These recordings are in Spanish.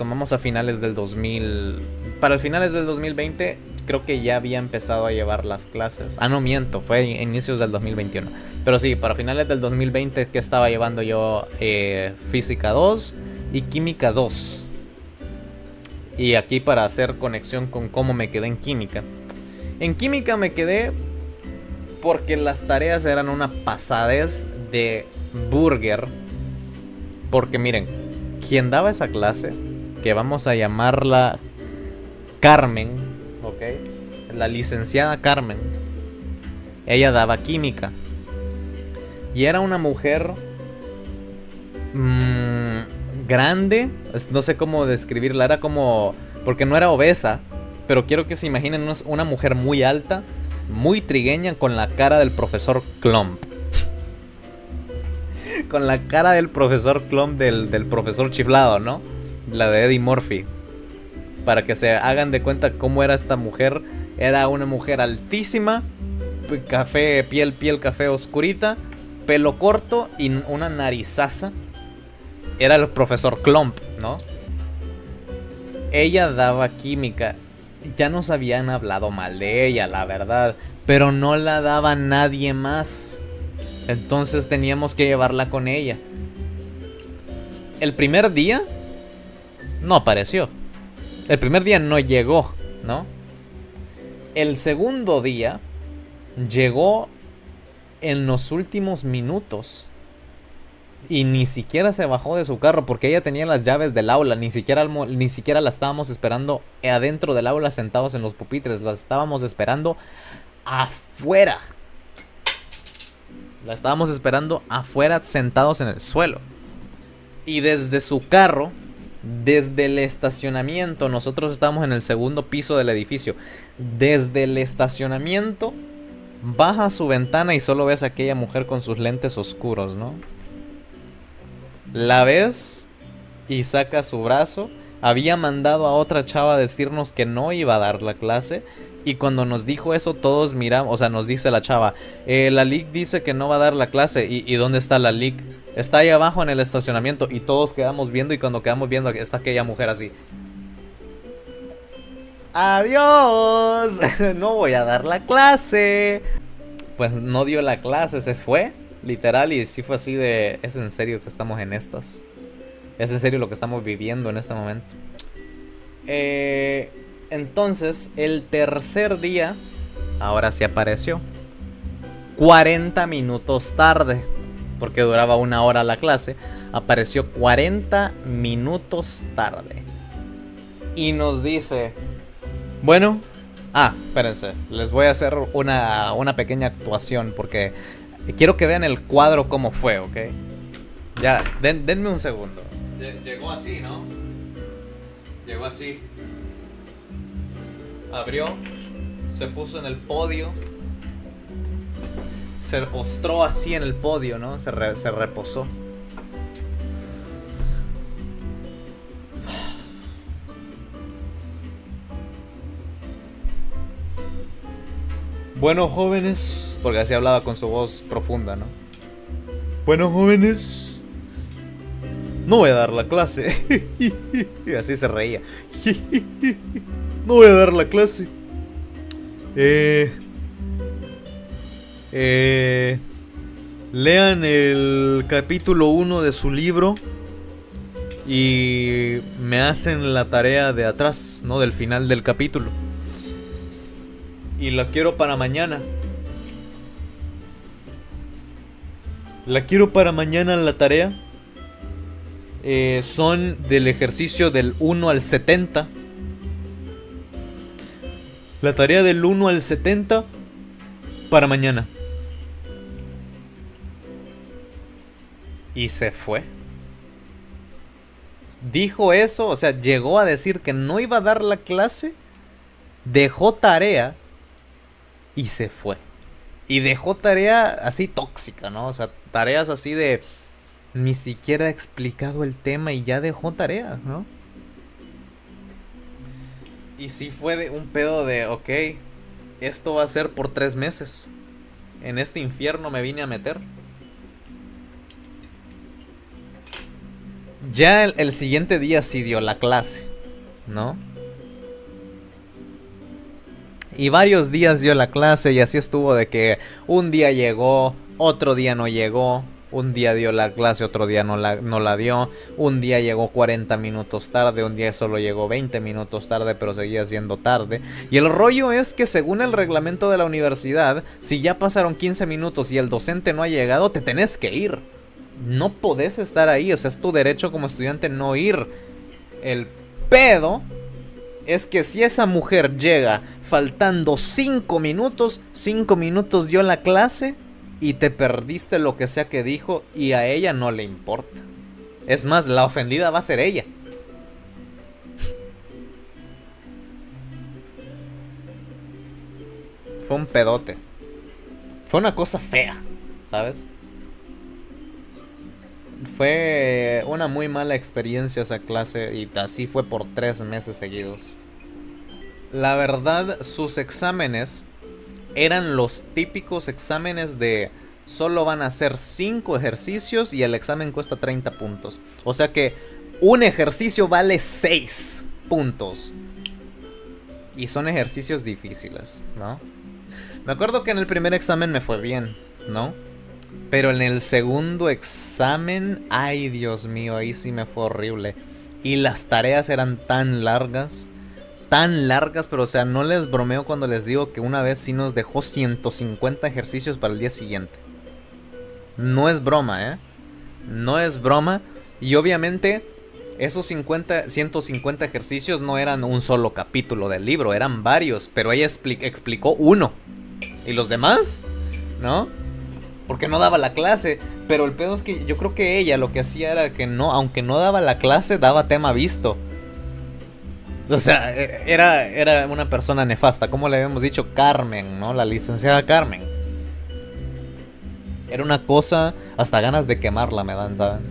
retomamos a finales del 2000. Para finales del 2020 creo que ya había empezado a llevar las clases. Ah, no miento, fue inicios del 2021. Pero sí, para finales del 2020 es que estaba llevando yo Física 2 y Química 2. Y aquí para hacer conexión con cómo me quedé en Química. En Química me quedé porque las tareas eran una pasadez de burger. Porque miren, quien daba esa clase, que vamos a llamarla Carmen, ¿ok? La licenciada Carmen, ella daba química. Y era una mujer grande, no sé cómo describirla, era como... porque no era obesa, pero quiero que se imaginen una mujer muy alta, muy trigueña, con la cara del profesor Klump. Con la cara del profesor Klump, del profesor chiflado, ¿no? La de Eddie Murphy. Para que se hagan de cuenta cómo era esta mujer. Era una mujer altísima, café, piel café oscurita, pelo corto y una narizaza. Era el profesor Klump, ¿no? Ella daba química. Ya nos habían hablado mal de ella, la verdad, pero no la daba nadie más. Entonces teníamos que llevarla con ella. El primer día no apareció. El primer día no llegó, ¿no? El segundo día llegó en los últimos minutos. Y ni siquiera se bajó de su carro porque ella tenía las llaves del aula. Ni siquiera la estábamos esperando adentro del aula sentados en los pupitres. La estábamos esperando afuera. La estábamos esperando afuera, sentados en el suelo. Y desde su carro, desde el estacionamiento, nosotros estábamos en el segundo piso del edificio. Desde el estacionamiento, baja su ventana y solo ves a aquella mujer con sus lentes oscuros, ¿no? La ves y saca su brazo. Había mandado a otra chava a decirnos que no iba a dar la clase. Y cuando nos dijo eso todos miramos, o sea, nos dice la chava, la LIC dice que no va a dar la clase. ¿Y dónde está la LIC? Está ahí abajo en el estacionamiento. Y todos quedamos viendo, y cuando quedamos viendo está aquella mujer así. ¡Adiós! No voy a dar la clase. Pues no dio la clase, se fue. Literal, y sí fue así de... ¿Es en serio que estamos en estas? ¿Es en serio lo que estamos viviendo en este momento? Entonces, el tercer día, ahora sí apareció. 40 minutos tarde, porque duraba una hora la clase. Apareció 40 minutos tarde. Y nos dice... Bueno, espérense, les voy a hacer una pequeña actuación, porque quiero que vean el cuadro cómo fue, ¿ok? Ya, denme un segundo. Llegó así, ¿no? Llegó así. Abrió, se puso en el podio, se postró así en el podio, ¿no? Se reposó. Bueno, jóvenes, porque así hablaba con su voz profunda, ¿no? Bueno, jóvenes, no voy a dar la clase. Y así se reía. No voy a dar la clase. Lean el capítulo 1 de su libro y me hacen la tarea de atrás, ¿no? Del final del capítulo. Y la quiero para mañana. La quiero para mañana la tarea. Son del ejercicio del 1 al 70. La tarea del 1 al 70 para mañana. Y se fue. Dijo eso, o sea, llegó a decir que no iba a dar la clase. Dejó tarea y se fue. Y dejó tarea así tóxica, ¿no? O sea, tareas así de... Ni siquiera ha explicado el tema y ya dejó tarea, ¿no? Y sí fue de un pedo de, ok, esto va a ser por 3 meses. En este infierno me vine a meter. Ya el siguiente día sí dio la clase, ¿no? Y varios días dio la clase y así estuvo de que un día llegó, otro día no llegó, un día dio la clase, otro día no la dio, un día llegó 40 minutos tarde, un día solo llegó 20 minutos tarde, pero seguía siendo tarde. Y el rollo es que según el reglamento de la universidad, si ya pasaron 15 minutos y el docente no ha llegado, te tenés que ir. No podés estar ahí, o sea, es tu derecho como estudiante no ir. El pedo es que si esa mujer llega faltando 5 minutos dio la clase y te perdiste lo que sea que dijo y a ella no le importa. Es más, la ofendida va a ser ella. Fue un pedote. Fue una cosa fea, ¿sabes? Fue una muy mala experiencia esa clase y así fue por 3 meses seguidos. La verdad, sus exámenes eran los típicos exámenes de solo van a hacer 5 ejercicios y el examen cuesta 30 puntos. O sea que un ejercicio vale 6 puntos. Y son ejercicios difíciles, ¿no? Me acuerdo que en el primer examen me fue bien, ¿no? Pero en el segundo examen, ay Dios mío, ahí sí me fue horrible. Y las tareas eran tan largas, pero o sea, no les bromeo cuando les digo que una vez sí nos dejó 150 ejercicios para el día siguiente. No es broma, ¿eh? No es broma. Y obviamente esos 150 ejercicios no eran un solo capítulo del libro, eran varios, pero ella explicó uno. ¿Y los demás? ¿No? Porque no daba la clase, pero el pedo es que yo creo que ella lo que hacía era que no, aunque no daba la clase, daba tema visto. O sea, era una persona nefasta, como le habíamos dicho, Carmen, ¿no? La licenciada Carmen. Era una cosa, hasta ganas de quemarla me dan, ¿saben?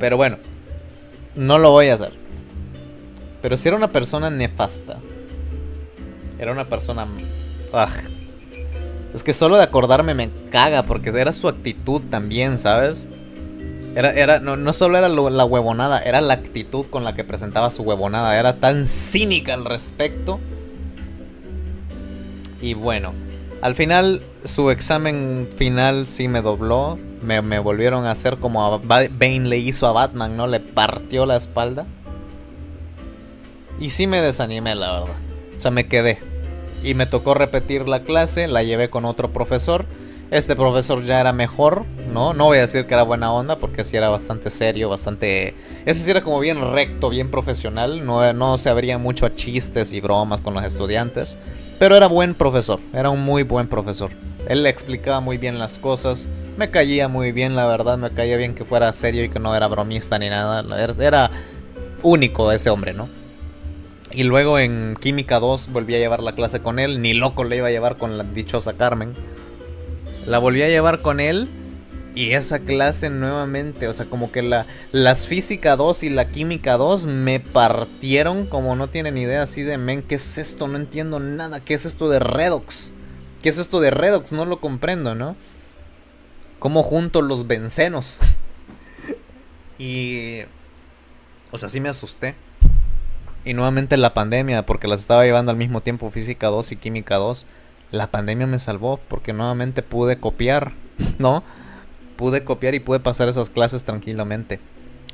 Pero bueno, no lo voy a hacer. Pero sí era una persona nefasta. Era una persona... ugh. Es que solo de acordarme me caga, porque era su actitud también, ¿sabes? No solo era la huevonada, era la actitud con la que presentaba su huevonada. Era tan cínica al respecto. Y bueno, al final, su examen final sí me dobló. Me volvieron a hacer como a Bane le hizo a Batman, ¿no? Le partió la espalda. Y sí me desanimé, la verdad. O sea, me quedé. Y me tocó repetir la clase, la llevé con otro profesor. Este profesor ya era mejor, ¿no? No voy a decir que era buena onda, porque sí era bastante serio, bastante... ese sí era como bien recto, bien profesional. No se abría mucho a chistes y bromas con los estudiantes. Pero era buen profesor, era un muy buen profesor. Él le explicaba muy bien las cosas. Me caía muy bien, la verdad, me caía bien que fuera serio y que no era bromista ni nada. Era único ese hombre, ¿no? Y luego en Química 2 volví a llevar la clase con él. Ni loco le iba a llevar con la dichosa Carmen. La volví a llevar con él. Y esa clase nuevamente, o sea, como que las Física 2 y la Química 2 me partieron como no tienen idea. Así de, men, ¿qué es esto? No entiendo nada. ¿Qué es esto de Redox? ¿Qué es esto de Redox? No lo comprendo, ¿no? ¿Cómo junto los bencenos? Y... o sea, sí me asusté. Y nuevamente la pandemia, porque las estaba llevando al mismo tiempo, Física 2 y Química 2. La pandemia me salvó, porque nuevamente pude copiar, ¿no? Pude copiar y pude pasar esas clases tranquilamente.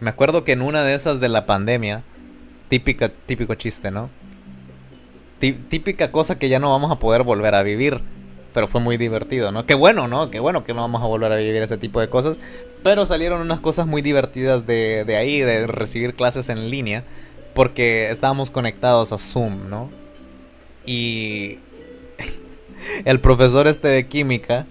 Me acuerdo que en una de esas de la pandemia, típico chiste, ¿no? Típica cosa que ya no vamos a poder volver a vivir, pero fue muy divertido, ¿no? Qué bueno, ¿no? Qué bueno que no vamos a volver a vivir ese tipo de cosas, pero salieron unas cosas muy divertidas de ahí, de recibir clases en línea. Porque estábamos conectados a Zoom, ¿no? Y el profesor este de química,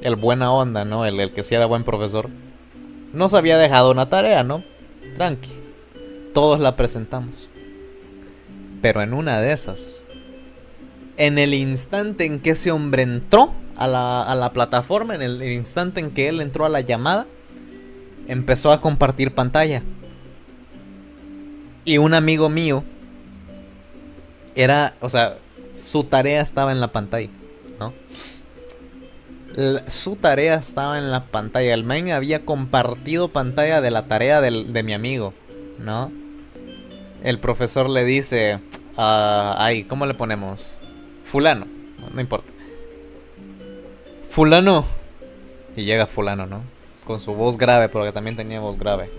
el buena onda, ¿no? El que sí era buen profesor, nos había dejado una tarea, ¿no? Tranqui. Todos la presentamos. Pero en una de esas, en el instante en que ese hombre entró a la plataforma, en el instante en que él entró a la llamada, empezó a compartir pantalla. Y un amigo mío era, o sea, su tarea estaba en la pantalla, ¿no? su tarea estaba en la pantalla. El man había compartido pantalla de la tarea de mi amigo, ¿no? El profesor le dice, ay, ¿cómo le ponemos? Fulano, no importa. Fulano. Y llega fulano, ¿no? Con su voz grave, porque también tenía voz grave.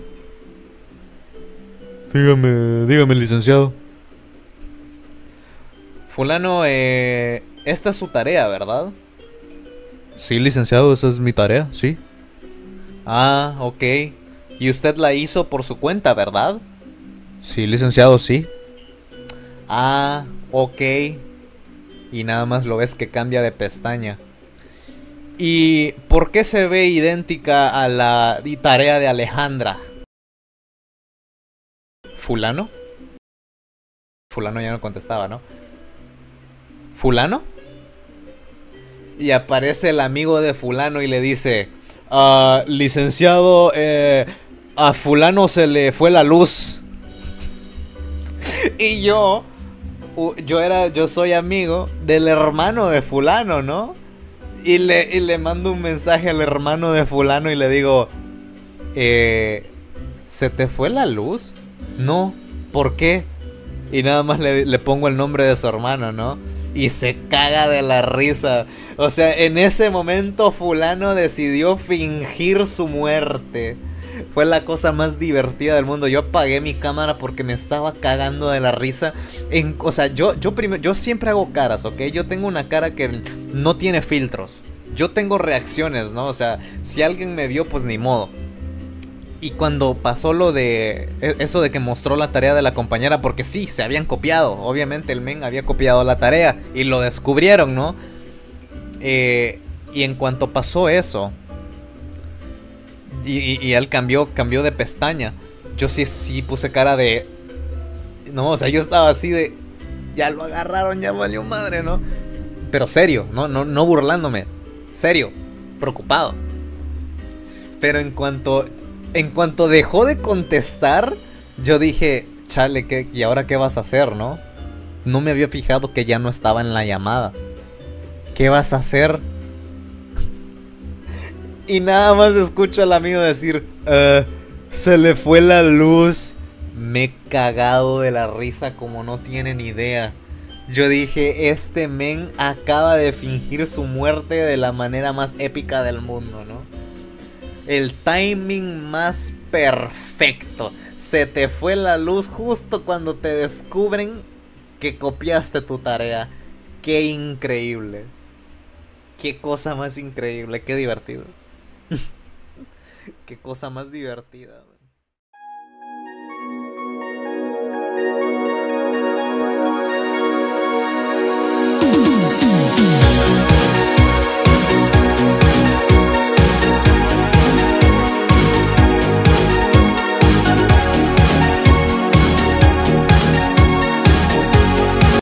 Dígame, licenciado. Fulano, esta es su tarea, ¿verdad? Sí, licenciado, esa es mi tarea, sí. Ah, ok. Y usted la hizo por su cuenta, ¿verdad? Sí, licenciado, sí. Ah, ok. Y nada más lo ves que cambia de pestaña. ¿Y por qué se ve idéntica a la tarea de Alejandra? ¿Fulano? Fulano ya no contestaba, ¿no? ¿Fulano? Y aparece el amigo de fulano y le dice, licenciado, a fulano se le fue la luz. Y yo soy amigo del hermano de fulano, ¿no? Y le mando un mensaje al hermano de fulano y le digo, ¿se te fue la luz? No, ¿por qué? Y nada más le pongo el nombre de su hermano, ¿no? Y se caga de la risa. O sea, en ese momento fulano decidió fingir su muerte. Fue la cosa más divertida del mundo. Yo apagué mi cámara porque me estaba cagando de la risa. O sea, yo siempre hago caras, ¿ok? Yo tengo una cara que no tiene filtros. Yo tengo reacciones, ¿no? O sea, si alguien me vio, pues ni modo. Y cuando pasó lo de eso de que mostró la tarea de la compañera, porque sí, se habían copiado. Obviamente el men había copiado la tarea y lo descubrieron, ¿no? Y en cuanto pasó eso... Y él cambió de pestaña. Yo sí puse cara de... No, o sea, yo estaba así de... Ya lo agarraron, ya valió madre, ¿no? Pero serio, no burlándome. Serio, preocupado. Pero en cuanto dejó de contestar, yo dije, chale, ¿y ahora qué vas a hacer, no? No me había fijado que ya no estaba en la llamada. ¿Qué vas a hacer? Y nada más escucho al amigo decir, se le fue la luz. Me he cagado de la risa como no tienen idea. Yo dije, este men acaba de fingir su muerte de la manera más épica del mundo, ¿no? El timing más perfecto. Se te fue la luz justo cuando te descubren que copiaste tu tarea. Qué increíble. Qué cosa más increíble. Qué divertido. Qué cosa más divertida.